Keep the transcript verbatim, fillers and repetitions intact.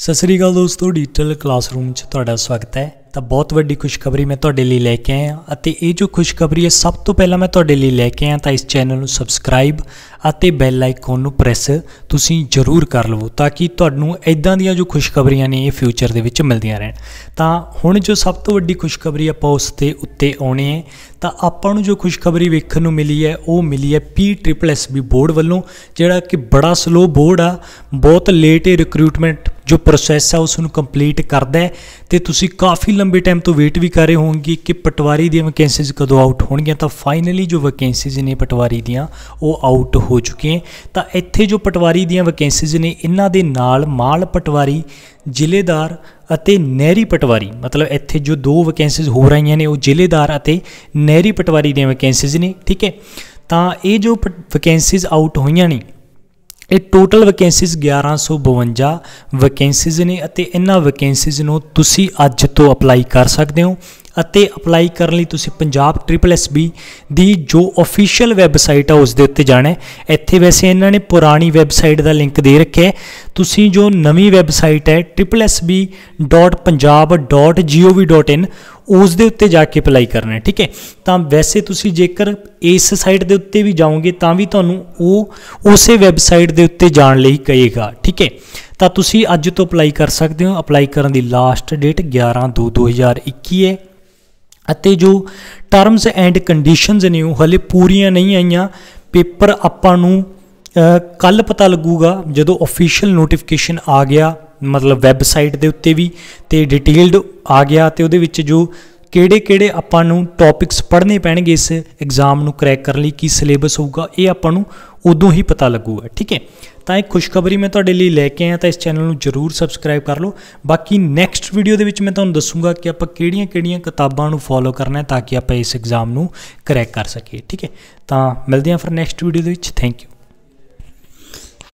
सत श्री अकाल दोस्तों, डिजिटल क्लासरूम च तुहाडा स्वागत है। तो बहुत वड्डी खुशखबरी मैं तुहाडे लई लैके आया और ये जो खुशखबरी है सब तो पहला मैं तुहाडे लई लैके आया। तो इस चैनल नूं सबसक्राइब और बैल आइकॉन नूं प्रैस तुसीं जरूर कर लवो ताकि तुहानूं इदां दीआं जो खुशखबरियां ने ये फ्यूचर दे विच मिलदियां रहण। तां हुण जो सब तो वड्डी खुशखबरी आपां उस ते उत्ते आउणे है। तां आपां नूं जो खुशखबरी वेखण नूं मिली है वो मिली है P triple S B board वालों, जिहड़ा कि बड़ा स्लो बोर्ड आ, बहुत लेट ही रिक्रूटमेंट जो प्रोसैस है उसनूं कंप्लीट करदा है। ते तुसीं काफ़ी लंबे टाइम तो वेट भी कर रहे होंगे कि पटवारी दी वैकेंसीज कदों आउट होणगीਆਂ। तां फाइनली जो वैकेंसीज ने पटवारी दियां वो आउट हो चुके हैं। तो इत्थे जो पटवारी दियां वैकेंसीज ने इन्हां दे नाल माल पटवारी, ਜ਼ਿਲ੍ਹੇਦਾਰ ਅਤੇ ਨਹਿਰੀ ਪਟਵਾਰੀ, मतलब ਇੱਥੇ जो दो वैकेंसीज हो रही ने वो ਜ਼ਿਲ੍ਹੇਦਾਰ ਅਤੇ ਨਹਿਰੀ पटवारी ਦੀਆਂ वैकेंसीज ने। ठीक है, तो ये जो वैकेंसीज आउट होईਆਂ ने ये टोटल वैकेंसीज ग्यारह सौ बवंजा वैकेंसीज ने। इन्हां वैकेंसीज नूं तुसीं अज तो अप्लाई कर सकते हो। अप्लाई करने लई तुसीं पंजाब ट्रिपल एस बी दी जो ऑफिशियल वैबसाइट है उस दे उत्ते जाना है। इत्थे वैसे इन्होंने पुरानी वैबसाइट का लिंक दे रखे है, तुसीं जो नवी वैबसाइट है triple S B dot Punjab dot G O V dot in उस दे उत्ते जाके अप्लाई करना है। ठीक है, तो वैसे तुसीं जेकर इस साइट के उत्ते भी जाओगे तो भी तुहानूं वो उस वैबसाइट के उत्ते जाण लई कहेगा। ठीक है, तो तुसीं अज तो अप्लाई कर सकते हो। अप्लाई करन दी लास्ट डेट ग्यारह दो दो हज़ार इक्की है। अते जो टर्म्स एंड कंडीशनज़ ने हले पूरियां नहीं आईयां। पेपर आपां नूं कल पता लगूगा जदों ऑफिशियल नोटिफिकेशन आ गया, मतलब वैबसाइट दे उत्ते भी ते डिटेल्ड आ गया ते उहदे विच जो किहड़े किहड़े आपां नूं टॉपिक्स पढ़ने पैणगे इस एग्जाम नूं क्रैक करने लई, की सिलेबस होगा, ये आपां नूं उदों ही पता लगूगा। ठीक है, तो एक खुशखबरी मैं तुहाडे लई लैके आया। तो इस चैनल नूं जरूर सबसक्राइब कर लो। बाकी नैक्सट वीडियो दे विच मैं तुहानूं दस्सूंगा कि आपां किहड़ियां किहड़ियां किताबां नूं फॉलो करना है ताकि आपां इस एग्जाम नूं क्रैक कर सकीए। ठीक है, तो मिलदे हां फिर नैक्सट वीडियो दे विच। Thank you.